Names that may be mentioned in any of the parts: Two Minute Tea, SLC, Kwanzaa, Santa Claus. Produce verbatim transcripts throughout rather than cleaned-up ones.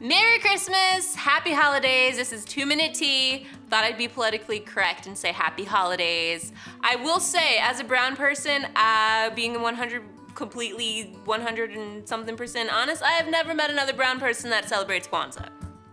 Merry Christmas, happy holidays. This is Two Minute Tea. Thought I'd be politically correct and say happy holidays. I will say, as a brown person, uh, being a one hundred, completely one hundred and something percent honest, I have never met another brown person that celebrates Kwanzaa.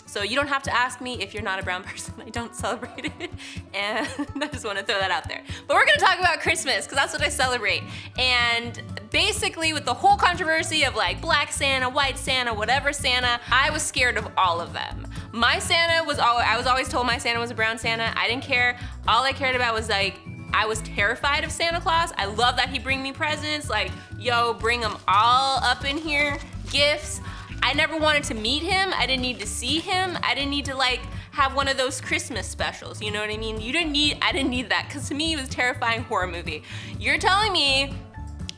So you don't have to ask me if you're not a brown person. I don't celebrate it, and I just want to throw that out there. But we're going to talk about Christmas, because that's what I celebrate. And basically, with the whole controversy of like black Santa, white Santa, whatever Santa, I was scared of all of them. My Santa was always, I was always told my Santa was a brown Santa. I didn't care. All I cared about was like, I was terrified of Santa Claus. I love that he bring me presents. Like, yo, bring them all up in here, gifts. I never wanted to meet him. I didn't need to see him. I didn't need to like have one of those Christmas specials. You know what I mean? You didn't need, I didn't need that, because to me it was a terrifying horror movie. You're telling me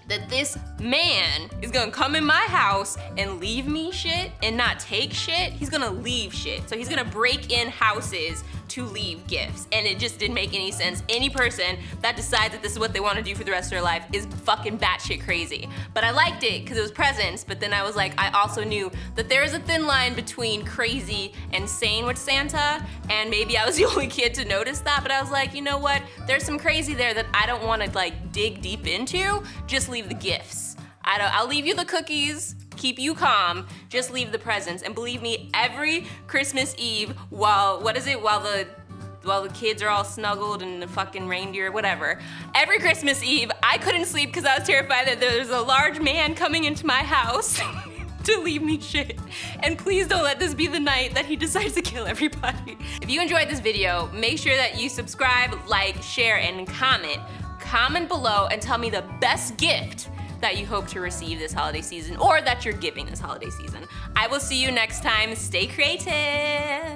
that this man is gonna come in my house and leave me shit and not take shit? He's gonna leave shit. So he's gonna break in houses to leave gifts, and it just didn't make any sense. Any person that decides that this is what they want to do for the rest of their life is fucking batshit crazy. But I liked it because it was presents, but then I was like, I also knew that there is a thin line between crazy and sane with Santa, and maybe I was the only kid to notice that, but I was like, you know what? There's some crazy there that I don't want to like dig deep into. Just leave the gifts. I don't, I'll leave you the cookies, keep you calm, just leave the presents. And believe me, every Christmas Eve, while, what is it, while the while the kids are all snuggled and the fucking reindeer, whatever, every Christmas Eve, I couldn't sleep because I was terrified that there's a large man coming into my house to leave me shit. And please don't let this be the night that he decides to kill everybody. If you enjoyed this video, make sure that you subscribe, like, share, and comment. Comment below and tell me the best gift that you hope to receive this holiday season, or that you're giving this holiday season. I will see you next time. Stay creative.